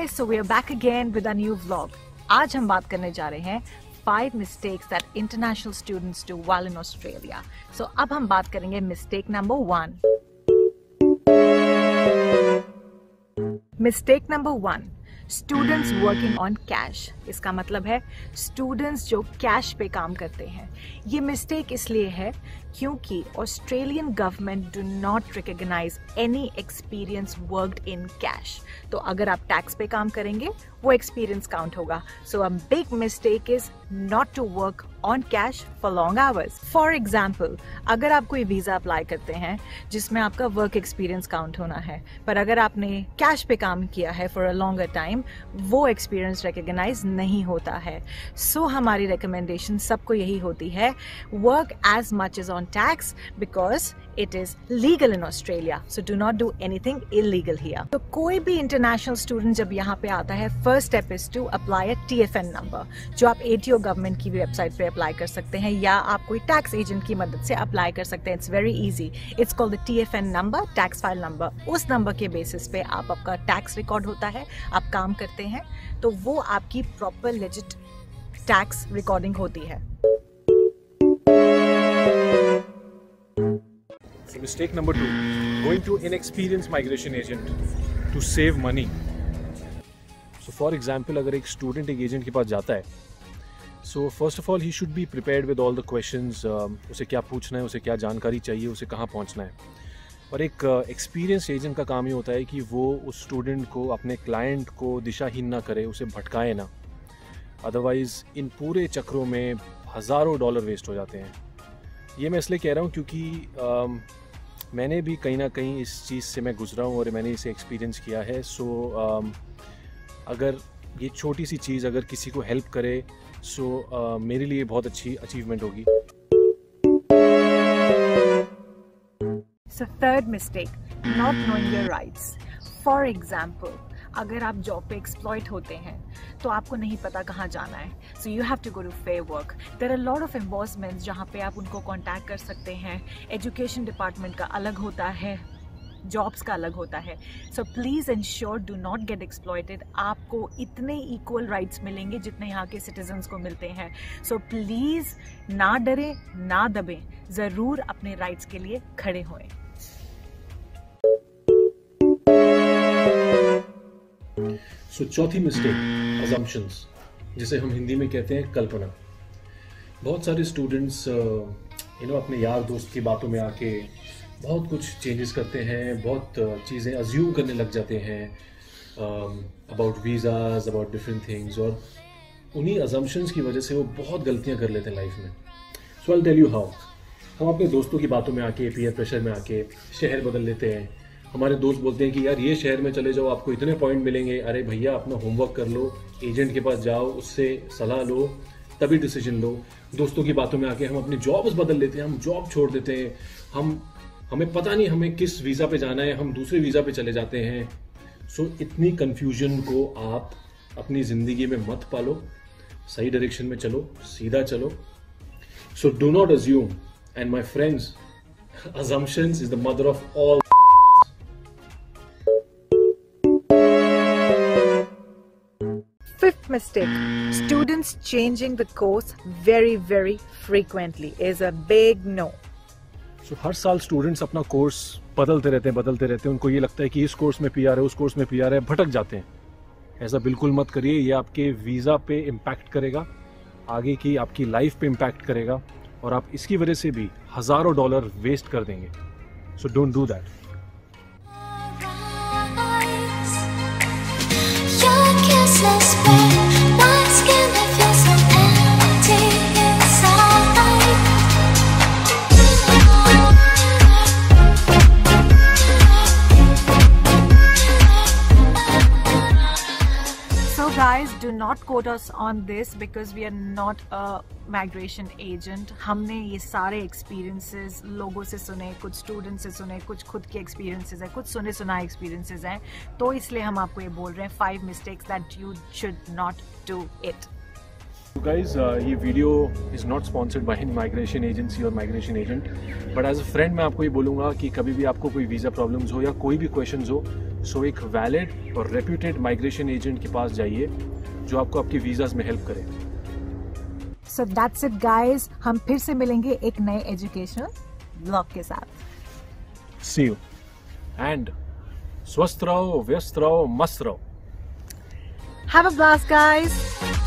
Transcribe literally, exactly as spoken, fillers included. guys, so we are back again with a new vlog. आज हम बात करने जा रहे हैं five mistakes that international students do while in Australia. So अब हम बात करेंगे mistake number one. Mistake number one. Students working on cash. इसका मतलब है students जो cash पे काम करते हैं. ये mistake इसलिए है क्योंकि Australian government do not recognize any experience worked in cash. तो अगर आप tax पे काम करेंगे वो experience count होगा. So a big mistake is not to work on cash for long hours. For example, अगर आप कोई वीजा अप्लाई करते हैं जिसमें आपका work experience count होना है, पर अगर आपने cash पे काम किया है for a longer time, वो experience recognize नहीं होता है. So हमारी recommendation सबको यही होती है, work as much as on tax because it is legal in Australia. So do not do anything illegal here. So कोई भी international student जब यहाँ पे आता है, first step is to apply a T F N number, जो आप A T O government की website पे अप्लाई कर सकते हैं या आप कोई टैक्स एजेंट की मदद से अप्लाई कर सकते हैं. It's very easy. It's called the T F N number, tax file number. उस नंबर के बेसिस पे आप आपका टैक्स रिकॉर्ड होता है, आप काम करते हैं, तो वो आपकी प्रॉपर लेजिट टैक्स रिकॉर्डिंग होती है. Mistake number two, going to inexperienced migration agent to save money. So for example, अगर एक स्टूडेंट एक एजेंट के पास जाता है, so first of all he should be prepared with all the questions. उसे क्या पूछना है, उसे क्या जानकारी चाहिए, उसे कहाँ पहुँचना है. और एक एक्सपीरियंस uh, एजेंट का काम ये होता है कि वो उस स्टूडेंट को, अपने क्लाइंट को दिशाहीन ना करे, उसे भटकाए ना. अदरवाइज़ इन पूरे चक्रों में हज़ारों डॉलर वेस्ट हो जाते हैं. ये मैं इसलिए कह रहा हूँ क्योंकि uh, मैंने भी कहीं ना कहीं इस चीज़ से मैं गुजरा हूँ और मैंने इसे एक्सपीरियंस किया है. सो so, uh, अगर ये छोटी सी चीज़ अगर किसी को हेल्प करे, सो so, uh, मेरे लिए बहुत अच्छी अचीवमेंट होगी. So third mistake, not knowing your rights. For example, अगर आप जॉब पे एक्सप्लॉइट होते हैं तो आपको नहीं पता कहाँ जाना है. So you have to go to Fair Work. There are lot of एम्बोर्समेंट्स जहाँ पे आप उनको कांटेक्ट कर सकते हैं. एजुकेशन डिपार्टमेंट का अलग होता है, जॉब्स का अलग होता है. So please ensure do not get exploited. आपको इतने इक्वल राइट्स मिलेंगे जितने यहाँ के सिटीजन्स को मिलते हैं. सो so, प्लीज़ ना डरे, ना दबें, ज़रूर अपने राइट्स के लिए खड़े होएं. सो so, चौथी मिस्टेक, असम्पशंस, जिसे हम हिंदी में कहते हैं कल्पना. बहुत सारे स्टूडेंट्स यू नो अपने यार दोस्त की बातों में आके बहुत कुछ चेंजेस करते हैं, बहुत चीज़ें अज्यूम करने लग जाते हैं about visas, about different things. और उन्हीं अजम्पशंस की वजह से वो बहुत गलतियां कर लेते हैं लाइफ में. So I tell you how. हम अपने दोस्तों की बातों में आके, पीयर प्रेशर में आके शहर बदल लेते हैं. हमारे दोस्त बोलते हैं कि यार ये शहर में चले जाओ, आपको इतने पॉइंट मिलेंगे. अरे भैया, अपना होमवर्क कर लो, एजेंट के पास जाओ, उससे सलाह लो, तभी डिसीजन लो. दोस्तों की बातों में आके हम अपनी जॉब्स बदल लेते हैं, हम जॉब छोड़ देते हैं, हम हमें पता नहीं हमें किस वीज़ा पे जाना है, हम दूसरे वीज़ा पे चले जाते हैं. सो so, इतनी कंफ्यूजन को आप अपनी ज़िंदगी में मत पालो. सही डायरेक्शन में चलो, सीधा चलो. So do not assume. And my friends, assumptions is the mother of all. Fifth mistake, students changing the course very very frequently is a big no. So, हर साल स्टूडेंट्स अपना कोर्स बदलते रहते हैं बदलते रहते हैं उनको ये लगता है कि इस कोर्स में पीआर है, उस कोर्स में पीआर है, भटक जाते हैं. ऐसा बिल्कुल मत करिए. ये आपके वीज़ा पे इम्पैक्ट करेगा, आगे की आपकी लाइफ पे इम्पैक्ट करेगा और आप इसकी वजह से भी हज़ारों डॉलर वेस्ट कर देंगे. So don't do that. Guys, do not quote us on this because we are not a migration agent. हमने ये सारे experiences लोगों से सुने, कुछ students से सुने, कुछ खुद के experiences हैं, कुछ सुने सुनाए experiences हैं. तो इसलिए हम आपको ये बोल रहे हैं five mistakes that you should not do it. So guys, uh, ये video is not sponsored by any migration agency or migration agent. But as a friend, मैं आपको ये बोलूँगा कि कभी भी आपको कोई visa problems हो या कोई भी questions हो, सो एक वैलिड और रेप्यूटेड माइग्रेशन एजेंट के पास जाइए जो आपको आपके वीज़ाज़ में हेल्प करे। सो दैट्स इट गाइस, हम फिर से मिलेंगे एक नए एजुकेशनल ब्लॉग के साथ। सी यू एंड स्वस्थ रहो, व्यस्त रहो, मस्त रहो। Have a blast guys.